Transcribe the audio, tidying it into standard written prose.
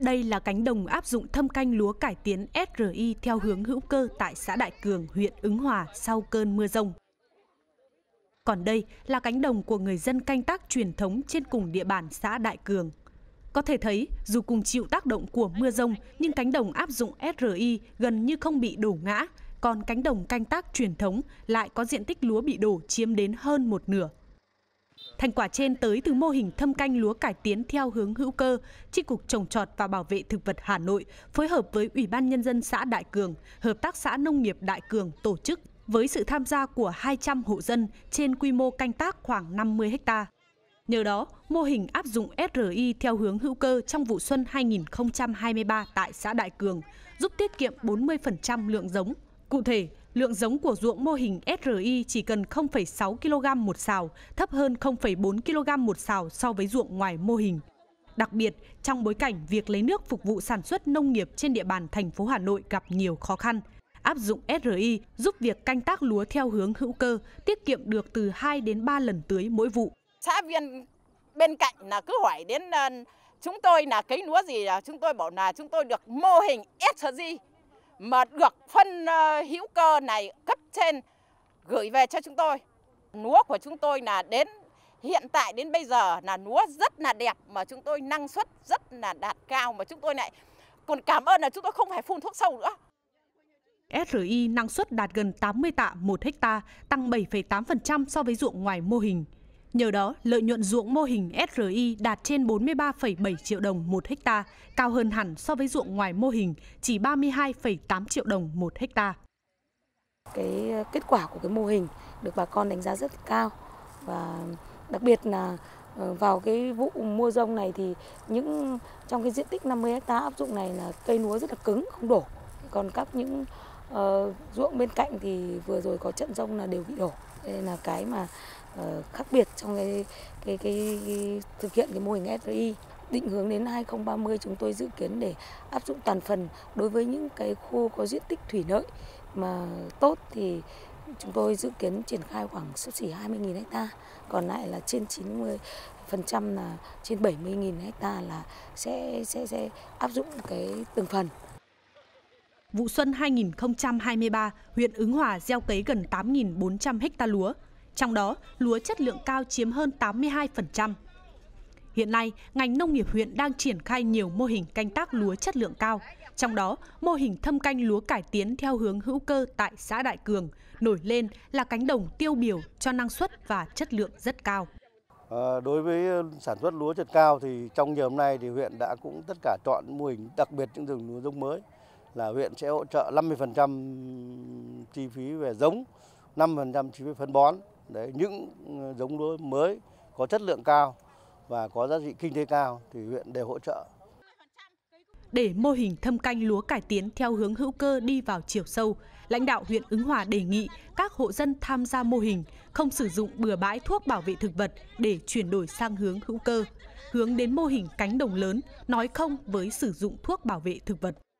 Đây là cánh đồng áp dụng thâm canh lúa cải tiến SRI theo hướng hữu cơ tại xã Đại Cường, huyện Ứng Hòa sau cơn mưa rông. Còn đây là cánh đồng của người dân canh tác truyền thống trên cùng địa bàn xã Đại Cường. Có thể thấy, dù cùng chịu tác động của mưa rông, nhưng cánh đồng áp dụng SRI gần như không bị đổ ngã, còn cánh đồng canh tác truyền thống lại có diện tích lúa bị đổ chiếm đến hơn một nửa. Thành quả trên tới từ mô hình thâm canh lúa cải tiến theo hướng hữu cơ, Chi cục Trồng trọt và Bảo vệ thực vật Hà Nội phối hợp với Ủy ban Nhân dân xã Đại Cường, Hợp tác xã Nông nghiệp Đại Cường tổ chức với sự tham gia của 200 hộ dân trên quy mô canh tác khoảng 50 ha. Nhờ đó, mô hình áp dụng SRI theo hướng hữu cơ trong vụ xuân 2023 tại xã Đại Cường giúp tiết kiệm 40% lượng giống. Cụ thể, lượng giống của ruộng mô hình SRI chỉ cần 0,6 kg một sào, thấp hơn 0,4 kg một sào so với ruộng ngoài mô hình. Đặc biệt, trong bối cảnh việc lấy nước phục vụ sản xuất nông nghiệp trên địa bàn thành phố Hà Nội gặp nhiều khó khăn, áp dụng SRI giúp việc canh tác lúa theo hướng hữu cơ tiết kiệm được từ 2 đến 3 lần tưới mỗi vụ. Xã viên bên cạnh là cứ hỏi đến chúng tôi là cấy lúa gì, chúng tôi bảo là chúng tôi được mô hình SRI mà được phân hữu cơ này cấp trên gửi về cho chúng tôi. Lúa của chúng tôi là đến hiện tại đến bây giờ là lúa rất là đẹp mà chúng tôi năng suất rất là đạt cao, mà chúng tôi lại còn cảm ơn là chúng tôi không phải phun thuốc sâu nữa. SRI năng suất đạt gần 80 tạ 1 ha, tăng 7,8% so với ruộng ngoài mô hình. Nhờ đó, lợi nhuận ruộng mô hình SRI đạt trên 43,7 triệu đồng 1 ha, cao hơn hẳn so với ruộng ngoài mô hình chỉ 32,8 triệu đồng 1 ha. Cái kết quả của cái mô hình được bà con đánh giá rất cao, và đặc biệt là vào cái vụ mưa rông này thì trong cái diện tích 50 ha áp dụng này là cây lúa rất là cứng, không đổ. Còn các những ruộng bên cạnh thì vừa rồi có trận rông là đều bị đổ. Đây là cái mà khác biệt trong cái thực hiện cái mô hình SRI. Định hướng đến 2030 chúng tôi dự kiến để áp dụng toàn phần đối với những cái khu có diện tích thủy lợi mà tốt thì chúng tôi dự kiến triển khai khoảng sắp xỉ 20.000 ha, còn lại là trên 90% là trên 70.000 ha là sẽ áp dụng cái từng phần. Vụ xuân 2023, huyện Ứng Hòa gieo cấy gần 8.400 ha lúa, trong đó lúa chất lượng cao chiếm hơn 82%. Hiện nay, ngành nông nghiệp huyện đang triển khai nhiều mô hình canh tác lúa chất lượng cao, trong đó mô hình thâm canh lúa cải tiến theo hướng hữu cơ tại xã Đại Cường nổi lên là cánh đồng tiêu biểu cho năng suất và chất lượng rất cao. Đối với sản xuất lúa chất cao thì trong nhiều năm nay thì huyện đã cũng tất cả chọn mô hình, đặc biệt những rừng lúa giống mới, là huyện sẽ hỗ trợ 50% chi phí về giống, 5% chi phí phân bón. Đấy, những giống lúa mới có chất lượng cao và có giá trị kinh tế cao thì huyện đều hỗ trợ. Để mô hình thâm canh lúa cải tiến theo hướng hữu cơ đi vào chiều sâu, lãnh đạo huyện Ứng Hòa đề nghị các hộ dân tham gia mô hình không sử dụng bừa bãi thuốc bảo vệ thực vật để chuyển đổi sang hướng hữu cơ, hướng đến mô hình cánh đồng lớn, nói không với sử dụng thuốc bảo vệ thực vật.